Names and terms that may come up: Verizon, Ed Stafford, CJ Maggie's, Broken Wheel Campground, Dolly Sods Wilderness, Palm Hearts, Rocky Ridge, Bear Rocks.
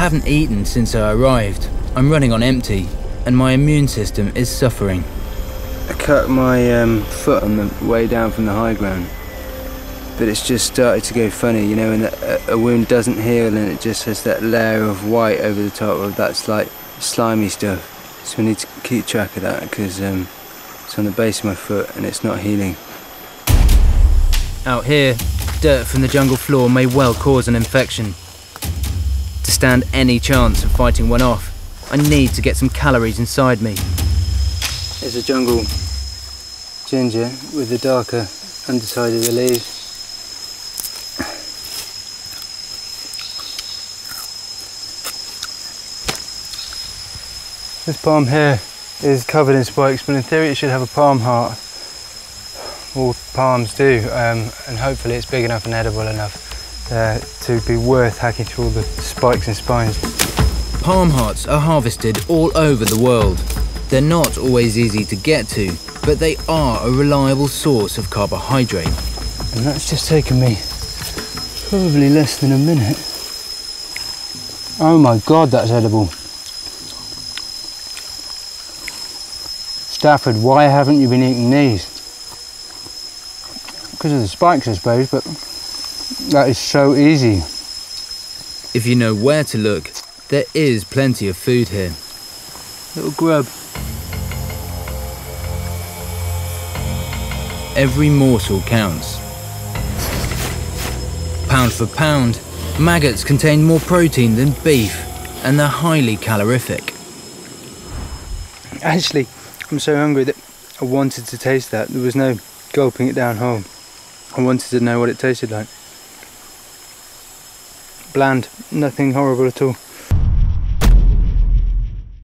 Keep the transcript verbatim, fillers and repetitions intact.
haven't eaten since I arrived. I'm running on empty, and my immune system is suffering. I cut my um, foot on the way down from the high ground, but it's just started to go funny, you know, and a, a wound doesn't heal and it just has that layer of white over the top of that slight slimy stuff. So we need to keep track of that because um, it's on the base of my foot and it's not healing. Out here, dirt from the jungle floor may well cause an infection. To stand any chance of fighting one off, I need to get some calories inside me. There's a jungle ginger with the darker underside of the leaves. This palm here is covered in spikes, but in theory it should have a palm heart. All palms do, um, and hopefully it's big enough and edible enough uh, to be worth hacking through all the spikes and spines. Palm hearts are harvested all over the world. They're not always easy to get to, but they are a reliable source of carbohydrate. And that's just taken me probably less than a minute. Oh my God, that's edible. Stafford, why haven't you been eating these? Because of the spikes, I suppose, but that is so easy. If you know where to look, there is plenty of food here. Little grub. Every morsel counts. Pound for pound, maggots contain more protein than beef, and they're highly calorific. Actually, I'm so hungry that I wanted to taste that. There was no gulping it down whole. I wanted to know what it tasted like. Bland, nothing horrible at all.